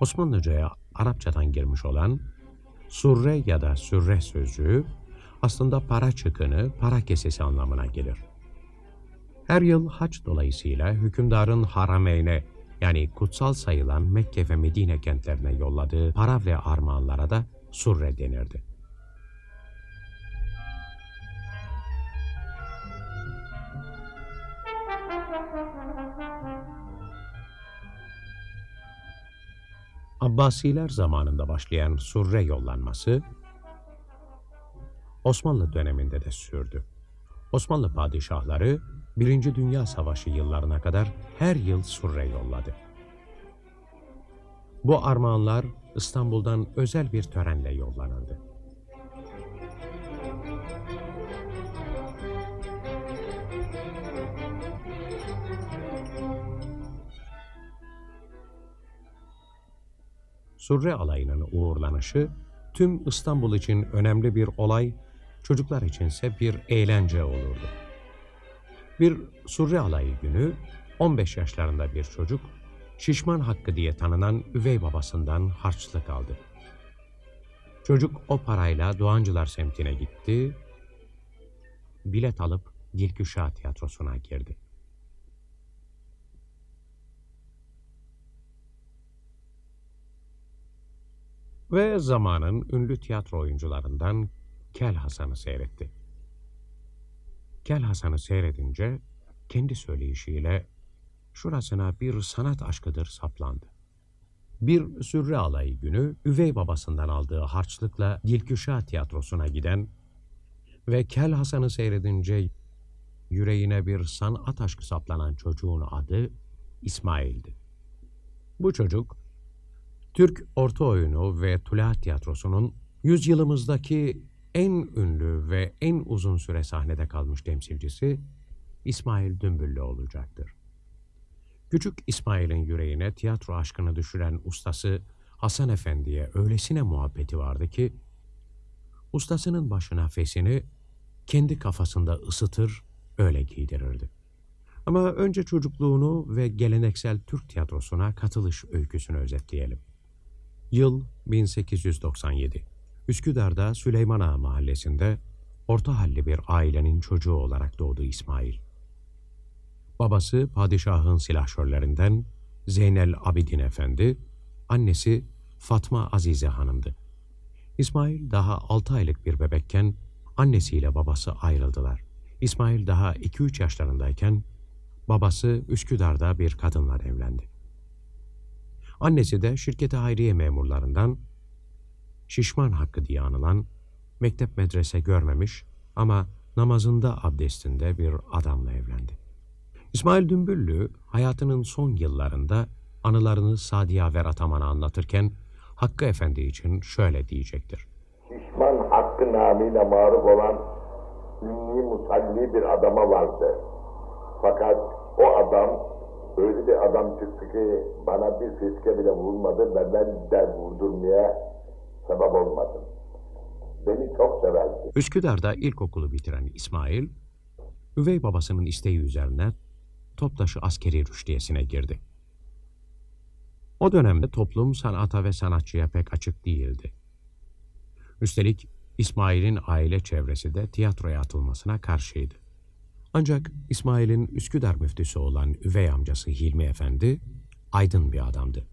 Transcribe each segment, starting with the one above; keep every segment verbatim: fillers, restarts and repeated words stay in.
Osmanlıca'ya Arapçadan girmiş olan surre ya da sürre sözcüğü aslında para çıkını, para kesesi anlamına gelir. Her yıl haç dolayısıyla hükümdarın harameyne yani kutsal sayılan Mekke ve Medine kentlerine yolladığı para ve armağanlara da surre denirdi. Abbasiler zamanında başlayan surre yollanması Osmanlı döneminde de sürdü. Osmanlı padişahları Birinci Dünya Savaşı yıllarına kadar her yıl surre yolladı. Bu armağanlar İstanbul'dan özel bir törenle yollanırdı. Surre alayının uğurlanışı tüm İstanbul için önemli bir olay, çocuklar içinse bir eğlence olurdu. Bir surre alayı günü on beş yaşlarında bir çocuk Şişman Hakkı diye tanınan üvey babasından harçlık aldı. Çocuk o parayla Doğancılar semtine gitti, bilet alıp Dilküşah tiyatrosuna girdi. Ve zamanın ünlü tiyatro oyuncularından Kel Hasan'ı seyretti. Kel Hasan'ı seyredince kendi söyleyişiyle şurasına bir sanat aşkıdır saplandı. Bir sürre alayı günü üvey babasından aldığı harçlıkla Dilküşah tiyatrosuna giden ve Kel Hasan'ı seyredince yüreğine bir sanat aşkı saplanan çocuğun adı İsmail'di. Bu çocuk Türk Orta Oyunu ve Tula Tiyatrosu'nun yüzyılımızdaki en ünlü ve en uzun süre sahnede kalmış temsilcisi İsmail Dümbüllü olacaktır. Küçük İsmail'in yüreğine tiyatro aşkını düşüren ustası Hasan Efendi'ye öylesine muhabbeti vardı ki, ustasının başına fesini kendi kafasında ısıtır, öyle giydirirdi. Ama önce çocukluğunu ve geleneksel Türk tiyatrosuna katılış öyküsünü özetleyelim. Yıl bin sekiz yüz doksan yedi. Üsküdar'da Süleyman Ağa mahallesinde orta halli bir ailenin çocuğu olarak doğdu İsmail. Babası padişahın silahşörlerinden Zeynel Abidin Efendi, annesi Fatma Azize Hanım'dı. İsmail daha altı aylık bir bebekken annesiyle babası ayrıldılar. İsmail daha iki üç yaşlarındayken babası Üsküdar'da bir kadınla evlendi. Annesi de Şirket-i Hayriye memurlarından Şişman Hakkı diye anılan, mektep medrese görmemiş ama namazında abdestinde bir adamla evlendi. İsmail Dümbüllü hayatının son yıllarında anılarını Sadi Haver Ataman'a anlatırken Hakkı Efendi için şöyle diyecektir. Şişman Hakkı namıyla maruf olan ünlü musalli bir adama vardı. Fakat o adam öyle bir adam çıktı ki bana bir fiske bile vurmadı ve ben de vurdurmaya sebep olmadım. Beni çok severdi. Üsküdar'da ilkokulu bitiren İsmail, üvey babasının isteği üzerine Toptaşı askeri rüştiyesine girdi. O dönemde toplum sanata ve sanatçıya pek açık değildi. Üstelik İsmail'in aile çevresi de tiyatroya atılmasına karşıydı. Ancak İsmail'in Üsküdar müftüsü olan üvey amcası Hilmi Efendi aydın bir adamdı.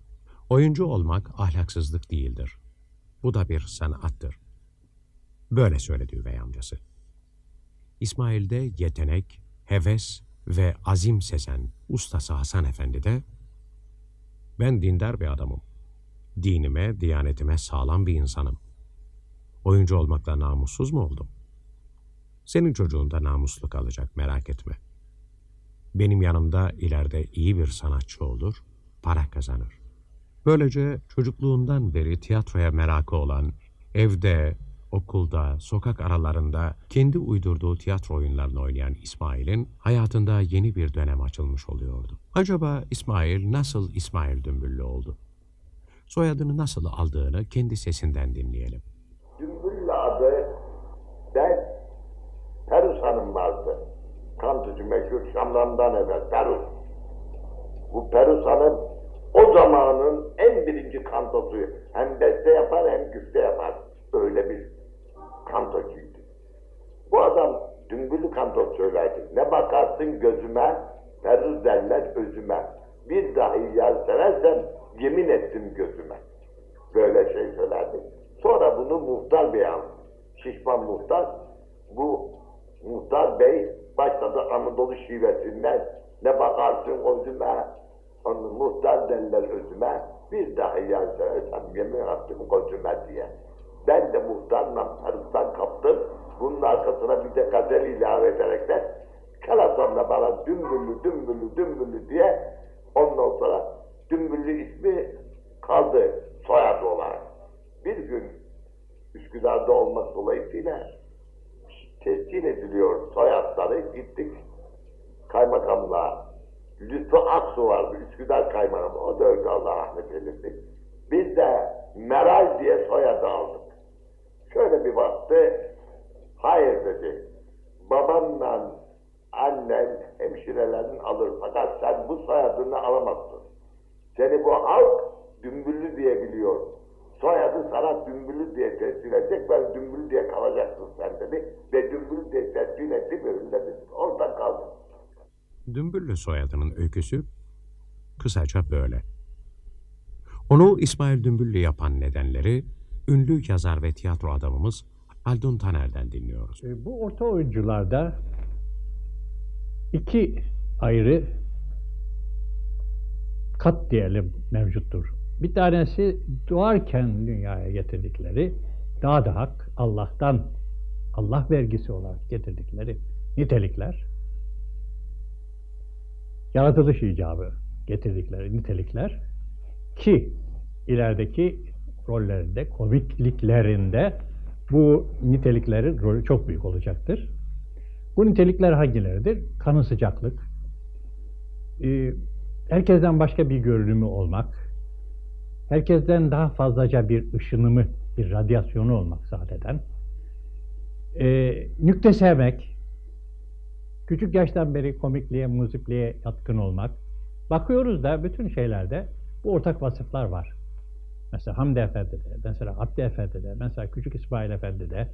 Oyuncu olmak ahlaksızlık değildir. Bu da bir sanattır. Böyle söyledi üvey amcası. İsmail'de yetenek, heves ve azim sezen ustası Hasan Efendi de ben dindar bir adamım. dinime, diyanetime sağlam bir insanım. Oyuncu olmakla namussuz mu oldum? Senin çocuğun da namuslu kalacak, merak etme. Benim yanımda ileride iyi bir sanatçı olur, para kazanır. Böylece çocukluğundan beri tiyatroya merakı olan, evde, okulda, sokak aralarında kendi uydurduğu tiyatro oyunlarını oynayan İsmail'in hayatında yeni bir dönem açılmış oluyordu. Acaba İsmail nasıl İsmail Dümbüllü oldu? Soyadını nasıl aldığını kendi sesinden dinleyelim. Dümbüllü adı ben, Peruz Hanım vardı. Kantıcı meşhur Şam'dan evvel Peruz. Bu Peruz Hanım o zamanın en birinci kantosu. Hem beste yapar hem güfte yapar. Öyle bir kantocuydu. Bu adam dümbüllü kanto söylerdi. Ne bakarsın gözüme, Peruz derler özüme. Bir dahi yer seversen yemin ettim gözüme. Böyle şey söylerdi. Sonra bunu muhtar bey aldı. Şişman Muhtar. Bu Muhtar Bey başladı Anadolu şivesinden. Ne bakarsın özüme, onu muhtar derler özüme. Bir dahi yer seversen yemin ettim gözüme diye. Ben de muhtarla Peruz'dan kaptım. Bunun arkasına bir de gazel ilave ederek de Kalasan'la bana dümbüllü, dümbüllü, dümbüllü diye ondan sonra dümbüllü ismi kaldı soyadı olarak. Bir gün Üsküdar'da olmak dolayısıyla tescil ediliyor soyadları. Gittik kaymakamla. Lütfü Aksu vardı, Üsküdar kaymakamı. O da öldü, Allah rahmet eylesin. Biz de Meral diye soyadı aldık. Şöyle bir baktı, hayır dedi, babamla annen hemşirelerin alır fakat sen bu soyadını alamazsın. Seni bu halk dümbüllü diye biliyor. Soyadı sana dümbüllü diye tescil edecek, ben dümbüllü diye kalacaksın sen dedi. Ve dümbüllü diye tescil ettik, önünde biz orada kaldık. Dümbüllü soyadının öyküsü kısaca böyle. Onu İsmail Dümbüllü yapan nedenleri ünlü yazar ve tiyatro adamımız Haldun Taner'den dinliyoruz. Bu orta oyuncularda iki ayrı kat diyelim mevcuttur. Bir tanesi doğarken dünyaya getirdikleri, daha da hak, Allah'tan, Allah vergisi olarak getirdikleri nitelikler, yaratılış icabı getirdikleri nitelikler ki ilerideki rollerinde, komikliklerinde bu niteliklerin rolü çok büyük olacaktır. Bu nitelikler hangileridir? Kanı sıcaklık, ee, herkesten başka bir görünümü olmak, herkesten daha fazlaca bir ışınımı, bir radyasyonu olmak zaten. Ee, nükte sevmek, küçük yaştan beri komikliğe, muzikliğe yatkın olmak. Bakıyoruz da bütün şeylerde bu ortak vasıflar var. Mesela Hamdi Efendi'de, mesela Abdi Efendi'de, mesela Küçük İsmail Efendi'de,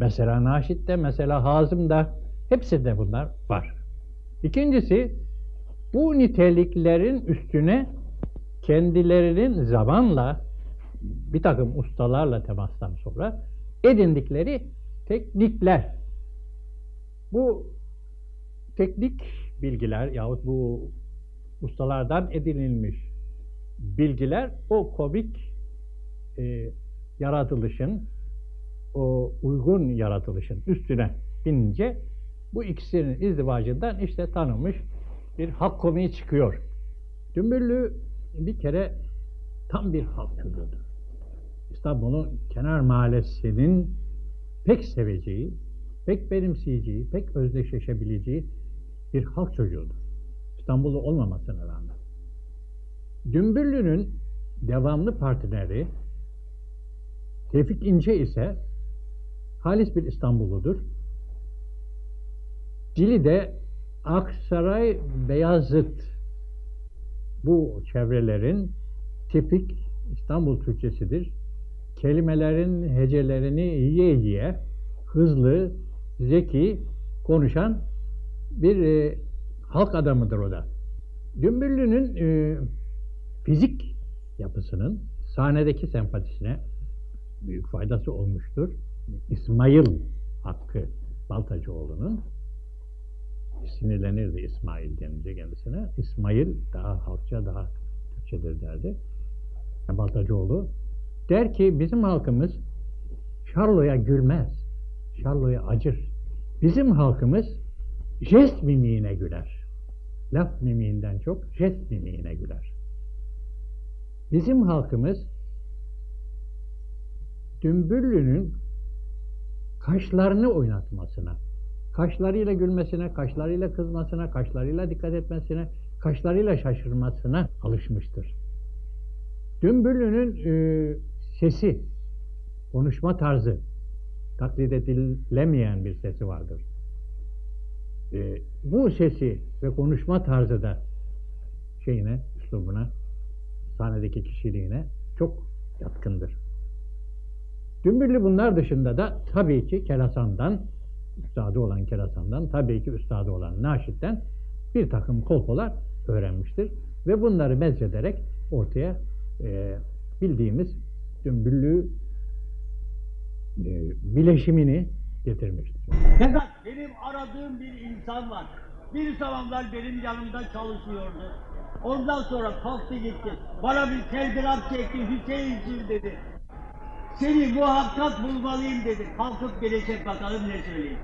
mesela Naşit'te, mesela Hazım'da, hepsinde bunlar var. İkincisi, bu niteliklerin üstüne kendilerinin zamanla, bir takım ustalarla temastan sonra edindikleri teknikler. Bu teknik bilgiler yahut bu ustalardan edinilmiş bilgiler o komik e, yaratılışın, o uygun yaratılışın üstüne binince bu ikisinin izdivacından işte tanınmış bir halk komiği çıkıyor. Dümbüllü bir kere tam bir halk figürüdür. İstanbul'un kenar mahallesinin pek seveceği, pek benimseyeceği, pek özdeşleşebileceği bir halk çocuğudur. İstanbullu olmamasına rağmen. Dümbüllü'nün devamlı partneri Tevfik İnce ise halis bir İstanbulludur. Dili de Aksaray Beyazıt, bu çevrelerin tipik İstanbul Türkçesidir. Kelimelerin hecelerini yiye yiye hızlı, zeki konuşan bir e, halk adamıdır o da. Dümbüllü'nün e, fizik yapısının sahnedeki sempatisine büyük faydası olmuştur. İsmail Hakkı Baltacıoğlu'nun sinirlenirdi İsmail denince kendisine. İsmail daha halkça, daha Türkçedir derdi. Baltacıoğlu, der ki bizim halkımız şarloya gülmez, şarloya acır. Bizim halkımız jest mimiğine güler. Laf mimiğinden çok jest mimiğine güler. Bizim halkımız Dümbüllü'nün kaşlarını oynatmasına, kaşlarıyla gülmesine, kaşlarıyla kızmasına, kaşlarıyla dikkat etmesine, kaşlarıyla şaşırmasına alışmıştır. Dümbüllü'nün e, sesi, konuşma tarzı, taklit edilemeyen bir sesi vardır. E, bu sesi ve konuşma tarzı da şeyine, üslubuna, sahnedeki kişiliğine çok yatkındır. Dümbüllü bunlar dışında da tabii ki Kelasan'dan, üstadı olan Kelasan'dan, tabii ki üstadı olan Naşit'ten bir takım kolpolar öğrenmiştir. Ve bunları mezcederek ortaya e, bildiğimiz Dümbüllü e, bileşimini getirmiştir. Fakat benim aradığım bir insan var. Bir zamanlar benim yanımda çalışıyordu. Ondan sonra kalktı gitti. Bana bir telgraf çekti, Hüseyin'cim dedi. Seni muhakkak bulmalıyım dedi. Kalkıp gelecek bakalım ne söyleyecek.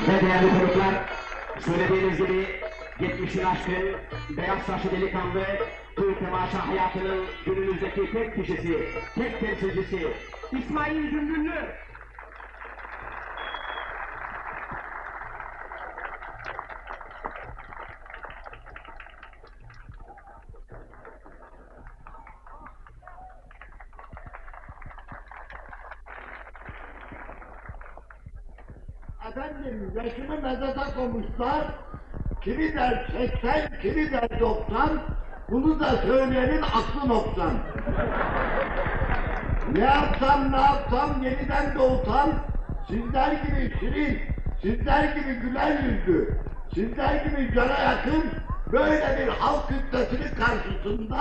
Ve değerli konuklar, söylediğiniz gibi yetmişin aşkın, beyaz saçlı delikanlı, Türk temaşa hayatının günümüzdeki tek kişisi, tek temsilcisi İsmail Dümbüllü. Efendim, yaşını mezata koymuşlar, kimi der seksen, kimi der doksan, bunu da söyleyenin aklı noksan. Ne yapsam, ne yapsam, yeniden doğsam, sizler gibi şirin, sizler gibi güler yüzlü, sizler gibi cana yakın, böyle bir halk kütlesinin karşısında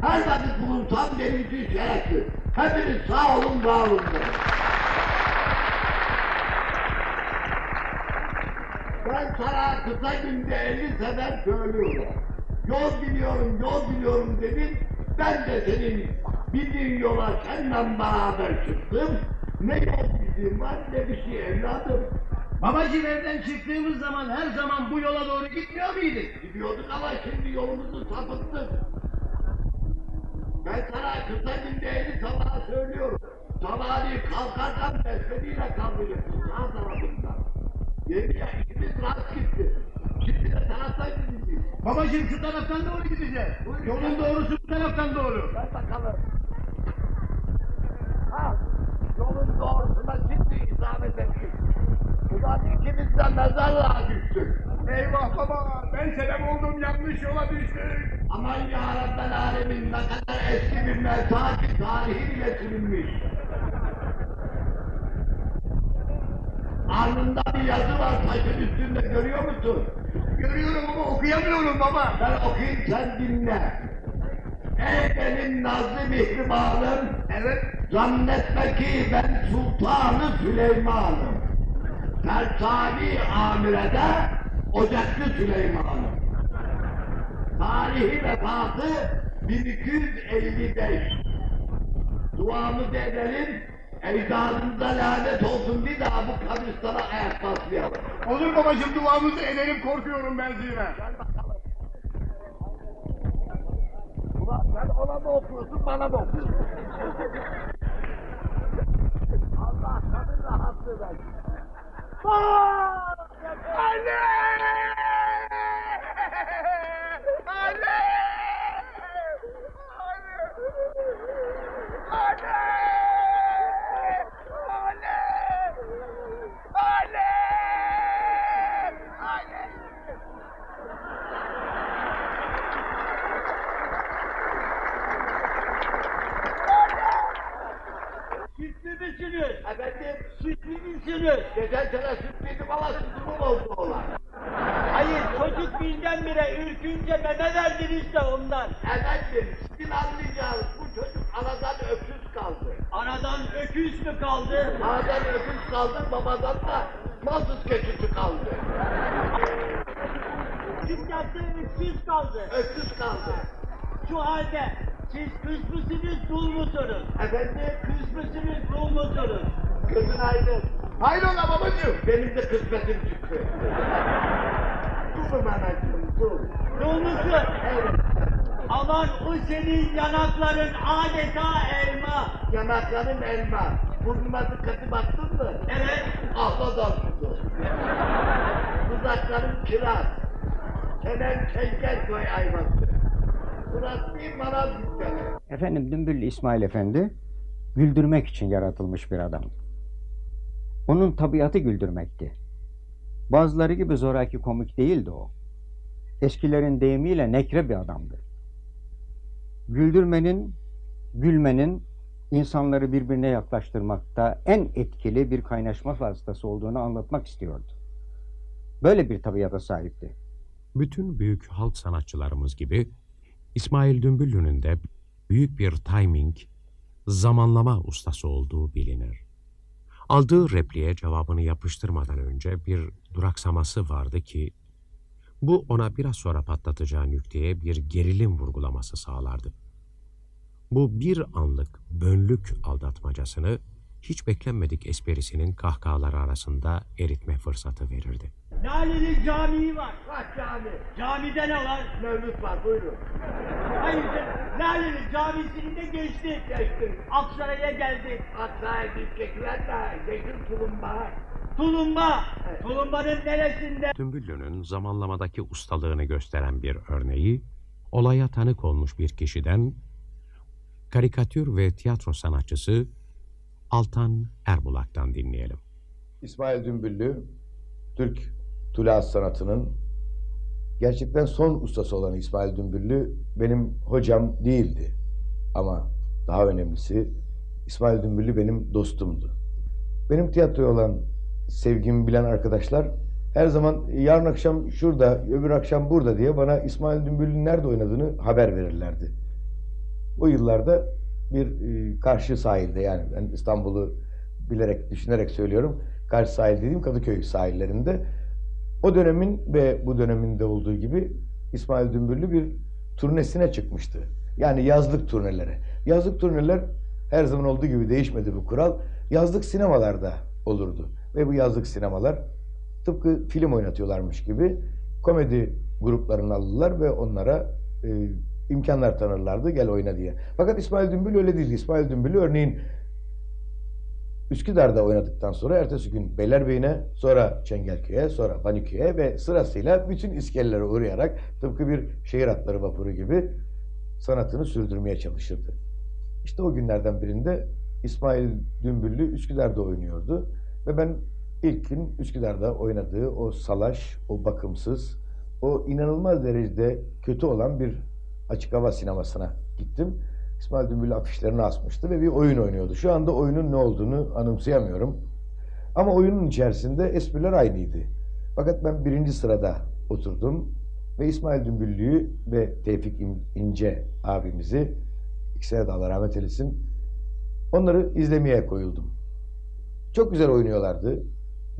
her vakit bulunsam benim için şerefli. Hepiniz sağ olun, var olun. Ben sana kısa günde elli sefer söylüyorum. Yol biliyorum, yol biliyorum dedim. Ben de senin bildiğin yola seninle beraber çıktım. Ne yol bildiğim var ne bir şey evladım. Babacığım, evden çıktığımız zaman her zaman bu yola doğru gitmiyor muyduk? Gidiyorduk ama şimdi yolumuzu sapıttık. Ben sana kısa günde elli sabah söylüyorum. Sabahleyin kalkarken besmeleyle kalkacaksın sağ tarafından. Yeniye ikimiz rahat gitti. Şimdi de taraftan gideceğiz. Babacığım, şu taraftan doğru gideceğiz. Buyur. Yolun doğrusu bu taraftan doğru. Gel bakalım. Ha, yolun doğrusuna şimdi isabet ettik. Ulan ikimiz de mezarlığa düştük. Eyvah baba, ben selam oldum, yanlış yola düştük. Aman yarabbel alemin, ne kadar eski bir mezar ki tarihi bile silinmiş. Alnında bir yazı var taşın üstünde, görüyor musun? Görüyorum ama okuyamıyorum baba. Ben okuyayım, sen dinle. Ey benim nazlı mihribanım, evet, zannetme ki ben Sultanı Süleyman'ım. Tersani amirede Ocaklı Süleyman'ım. Tarihi vefatı bin iki yüz elli beş. Duamızı edelim. Ecdadımıza lanet olsun, bir daha bu kabristana ayak basmayalım. Olur babacığım, duamızı edelim, korkuyorum ben zira. Gel bakalım. Ulan sen ona mı okuyorsun, bana mı okuyorsun? Allah kadın rahatsız eder. Anne! Anne! Anne! Anne! Efendim, süt mi misiniz? Geçen sene süt miydi valla sütümüm oldu oğlan. Hayır, çocuk birdenbire ürkünce meme verdiniz de ondan. Efendim, sizin anlayacağınız bu çocuk anadan öksüz kaldı. aldı. Anadan öküz mü kaldı? Anadan öküz kaldı, babadan da mazlum keçisi kaldı. Dükkanda öksüz kaldı. Öksüz kaldı. Şu halde siz kız mısınız, dul musunuz? Efendim? Kız mısınız, dul musunuz? Kızın aydın. Hayrola babacığım? Benim de kısmetim çıktı. Dulum anacığım, dul. Dul musun? Evet. Aman o senin yanakların adeta elma. Yanakların elma. Burnuma dikkati baktın mı? Evet. Ahla dalgısı. Uzakların kiraz. Hemen çengel koy ayvası. Burası bir maraz dükkanı. Efendim Dümbüllü İsmail Efendi güldürmek için yaratılmış bir adam. Onun tabiatı güldürmekti. Bazıları gibi zoraki komik değildi o. Eskilerin deyimiyle nekre bir adamdı. Güldürmenin, gülmenin insanları birbirine yaklaştırmakta en etkili bir kaynaşma vasıtası olduğunu anlatmak istiyordu. Böyle bir tabiata sahipti. Bütün büyük halk sanatçılarımız gibi İsmail Dümbüllü'nün de büyük bir timing, zamanlama ustası olduğu bilinir. Aldığı repliğe cevabını yapıştırmadan önce bir duraksaması vardı ki, bu ona biraz sonra patlatacağı nükteye bir gerilim vurgulaması sağlardı. Bu bir anlık bönlük aldatmacasını hiç beklenmedik esprisinin kahkahaları arasında eritme fırsatı verirdi. Lale'nin camii var. Bak cami. Camide ne var? Mevlüt var, buyurun. Hayır, Lale'nin camisini de geçtik. Geçtik. Aksaray'a geldik. Aksaray'a gidecekler de geçir tulumba. Tulumba! Evet. Tulumbanın neresinde? Dümbüllü'nün zamanlamadaki ustalığını gösteren bir örneği, olaya tanık olmuş bir kişiden, karikatür ve tiyatro sanatçısı Altan Erbulak'tan dinleyelim. İsmail Dümbüllü, Türk tulaat sanatının gerçekten son ustası olan İsmail Dümbüllü benim hocam değildi. Ama daha önemlisi İsmail Dümbüllü benim dostumdu. Benim tiyatroya olan sevgimi bilen arkadaşlar her zaman yarın akşam şurada, öbür akşam burada diye bana İsmail Dümbüllü'nün nerede oynadığını haber verirlerdi. O yıllarda bir e, karşı sahilde, yani ben İstanbul'u bilerek, düşünerek söylüyorum. Karşı sahil dediğim Kadıköy sahillerinde. O dönemin ve bu döneminde olduğu gibi İsmail Dümbüllü bir turnesine çıkmıştı. Yani yazlık turnelere. Yazlık turneler her zaman olduğu gibi değişmedi bu kural. Yazlık sinemalarda olurdu. Ve bu yazlık sinemalar tıpkı film oynatıyorlarmış gibi komedi gruplarını alırlar ve onlara e, imkanlar tanırlardı, gel oyna diye. Fakat İsmail Dümbüllü öyle değildi. İsmail Dümbüllü örneğin Üsküdar'da oynadıktan sonra ertesi gün Beylerbeyi'ne, sonra Çengelköy'e, sonra Baniköy'e ve sırasıyla bütün iskelelere uğrayarak tıpkı bir şehir atları vapuru gibi sanatını sürdürmeye çalışırdı. İşte o günlerden birinde İsmail Dümbüllü Üsküdar'da oynuyordu ve ben ilk gün Üsküdar'da oynadığı o salaş, o bakımsız, o inanılmaz derecede kötü olan bir açık hava sinemasına gittim. İsmail Dümbüllü afişlerini asmıştı ve bir oyun oynuyordu. Şu anda oyunun ne olduğunu anımsayamıyorum. Ama oyunun içerisinde espriler aynıydı. Fakat ben birinci sırada oturdum ve İsmail Dümbüllü'yü ve Tevfik İnce abimizi, ikisine de Allah rahmet eylesin, onları izlemeye koyuldum. Çok güzel oynuyorlardı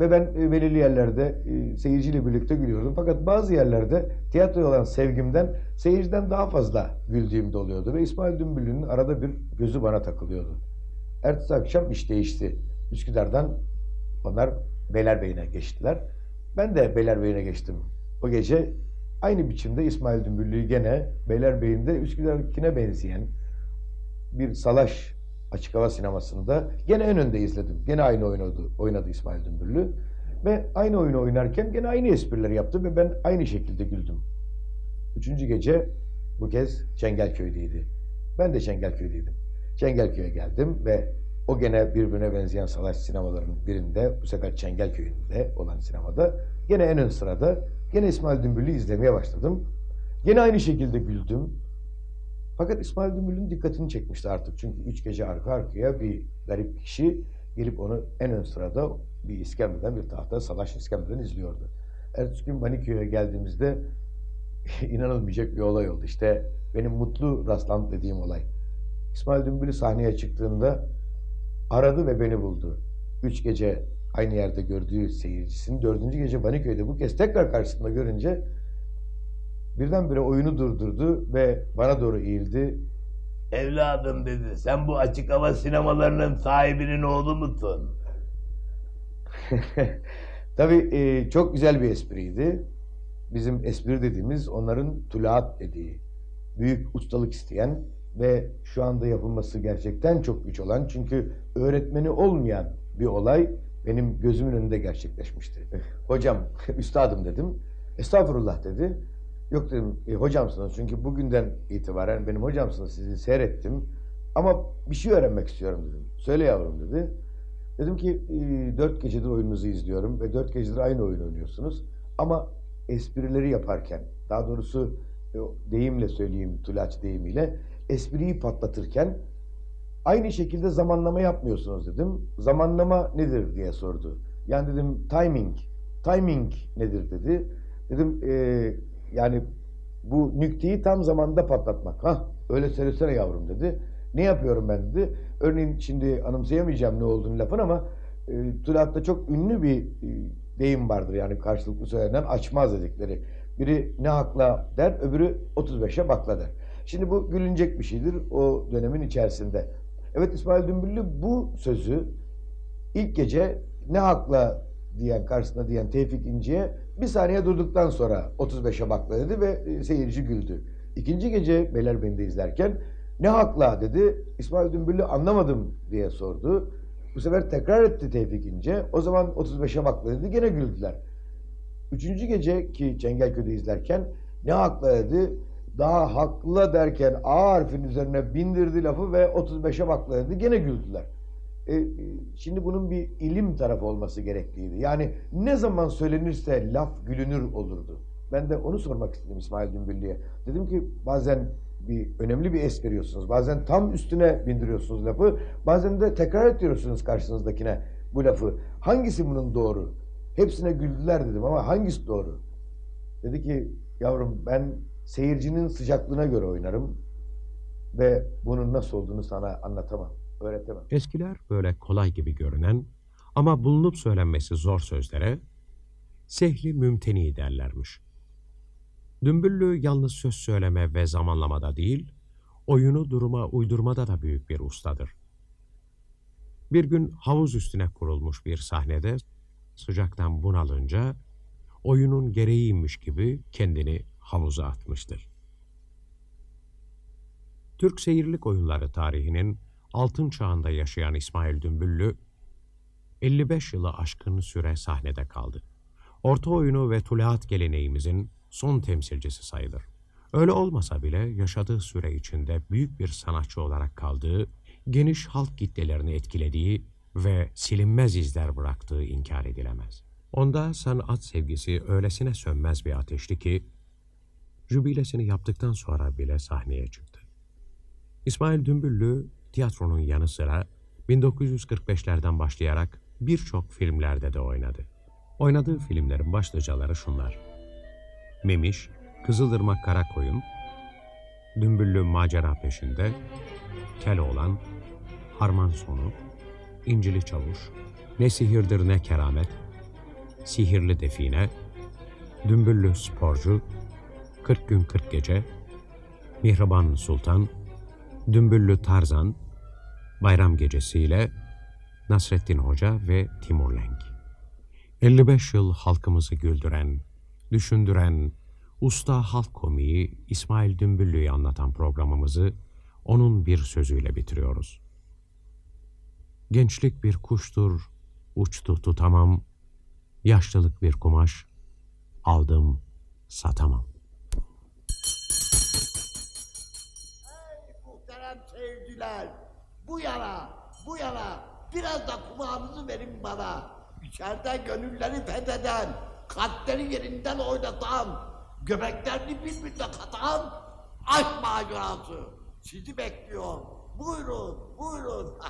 ve ben belirli yerlerde seyirciyle birlikte gülüyordum. Fakat bazı yerlerde tiyatroya olan sevgimden seyirciden daha fazla güldüğüm de oluyordu ve İsmail Dümbüllü'nün arada bir gözü bana takılıyordu. Ertesi akşam iş değişti. Üsküdar'dan onlar Beylerbeyi'ne geçtiler. Ben de Beylerbeyi'ne geçtim. O gece aynı biçimde İsmail Dümbüllü'yü gene Beylerbeyi'nde Üsküdar'kine benzeyen bir salaş açık hava sinemasında gene en önde izledim. Gene aynı oynadı, oynadı İsmail Dümbüllü ve aynı oyunu oynarken gene aynı esprileri yaptı ve ben aynı şekilde güldüm. Üçüncü gece bu kez Çengelköy'deydi. Ben de Çengelköy'deydim. Çengelköy'e geldim ve o gene birbirine benzeyen salaş sinemaların birinde, bu sefer Çengelköy'ünde olan sinemada gene en ön sırada gene İsmail Dümbüllü izlemeye başladım. Gene aynı şekilde güldüm. Fakat İsmail Dümbüllü'nün dikkatini çekmişti artık. Çünkü üç gece arka arkaya bir garip kişi gelip onu en ön sırada bir iskemleden, bir tahta salaş iskemleden izliyordu. Ertesi gün Baniköy'e geldiğimizde inanılmayacak bir olay oldu. İşte benim mutlu rastlant dediğim olay. İsmail Dümbüllü sahneye çıktığında aradı ve beni buldu. Üç gece aynı yerde gördüğü seyircisini dördüncü gece Baniköy'de bu kez tekrar karşısında görünce birdenbire oyunu durdurdu ve bana doğru eğildi. Evladım dedi, sen bu açık hava sinemalarının sahibinin oğlu musun? Tabii e, çok güzel bir espriydi. Bizim espri dediğimiz onların tulaat dediği, büyük ustalık isteyen ve şu anda yapılması gerçekten çok güç olan, çünkü öğretmeni olmayan bir olay benim gözümün önünde gerçekleşmişti. Hocam, üstadım dedim. Estağfurullah dedi. Yok dedim, e, hocamsınız, çünkü bugünden itibaren benim hocamsınız, sizi seyrettim ama bir şey öğrenmek istiyorum dedim. Söyle yavrum dedi. Dedim ki e, dört gecedir oyununuzu izliyorum ve dört gecedir aynı oyunu oynuyorsunuz ama esprileri yaparken, daha doğrusu e, deyimle söyleyeyim, tulaç deyimiyle, espriyi patlatırken aynı şekilde zamanlama yapmıyorsunuz dedim. Zamanlama nedir diye sordu. Yani dedim timing, timing nedir dedi. Dedim e, yani bu nükteyi tam zamanda patlatmak. Hah, öyle söylesene yavrum dedi. Ne yapıyorum ben dedi. Örneğin şimdi anımsayamayacağım ne olduğunu lafın ama e, tulatta çok ünlü bir e, deyim vardır. Yani karşılıklı söylenen açmaz dedikleri. Biri ne hakla der, öbürü otuz beşe bakla der. Şimdi bu gülünecek bir şeydir o dönemin içerisinde. Evet, İsmail Dümbüllü bu sözü ilk gece ne hakla diyen, karşısına diyen Tevfik İnce'ye bir saniye durduktan sonra otuz beşe bakla dedi ve seyirci güldü. İkinci gece Beylerbeyi'nde izlerken ne hakla dedi, İsmail Dümbüllü anlamadım diye sordu. Bu sefer tekrar etti Tevfik İnce, o zaman otuz beşe bakla dedi, gene güldüler. Üçüncü gece ki Çengelköy'de izlerken ne hakla dedi, daha hakla derken A harfinin üzerine bindirdi lafı ve otuz beşe bakla dedi, gene güldüler. E, şimdi bunun bir ilim tarafı olması gerekliydi. Yani ne zaman söylenirse laf gülünür olurdu. Ben de onu sormak istedim İsmail Dümbüllü'ye. Dedim ki bazen bir önemli bir es veriyorsunuz, bazen tam üstüne bindiriyorsunuz lafı, bazen de tekrar ediyorsunuz karşınızdakine bu lafı. Hangisi bunun doğru? Hepsine güldüler dedim ama hangisi doğru? Dedi ki yavrum ben seyircinin sıcaklığına göre oynarım ve bunun nasıl olduğunu sana anlatamam, öğretemem. Eskiler böyle kolay gibi görünen ama bulunup söylenmesi zor sözlere sehli mümteni derlermiş. Dümbüllü yalnız söz söyleme ve zamanlamada değil, oyunu duruma uydurmada da büyük bir ustadır. Bir gün havuz üstüne kurulmuş bir sahnede sıcaktan bunalınca oyunun gereğiymiş gibi kendini havuza atmıştır. Türk seyirlik oyunları tarihinin altın çağında yaşayan İsmail Dümbüllü, elli beş yılı aşkın süre sahnede kaldı. Orta oyunu ve tulaat geleneğimizin son temsilcisi sayılır. Öyle olmasa bile yaşadığı süre içinde büyük bir sanatçı olarak kaldığı, geniş halk kitlelerini etkilediği ve silinmez izler bıraktığı inkar edilemez. Onda sanat sevgisi öylesine sönmez bir ateşti ki, jübilesini yaptıktan sonra bile sahneye çıktı. İsmail Dümbüllü, tiyatronun yanı sıra bin dokuz yüz kırk beşlerden başlayarak birçok filmlerde de oynadı. Oynadığı filmlerin başlıcaları şunlar: Memiş, Kızılırmak Karakoyun, Dümbüllü Macera Peşinde, Keloğlan, Harman Sonu, İncili Çavuş, Ne Sihirdir Ne Keramet, Sihirli Define, Dümbüllü Sporcu, kırk Gün kırk Gece, Mihriban Sultan, Dümbüllü Tarzan, Bayram Gecesi ile Nasreddin Hoca ve Timur Lenk. elli beş yıl halkımızı güldüren, düşündüren, usta halk komiği İsmail Dümbüllü'yü anlatan programımızı onun bir sözüyle bitiriyoruz. Gençlik bir kuştur, uçtu tutamam, yaşlılık bir kumaş, aldım satamam. Bu yana, bu yana, biraz da kumağınızı verin bana. İçeride gönülleri fetheden, kalpleri yerinden oynatan, göbeklerini bir bir de katan aşk macerası sizi bekliyor. Buyurun, buyurun.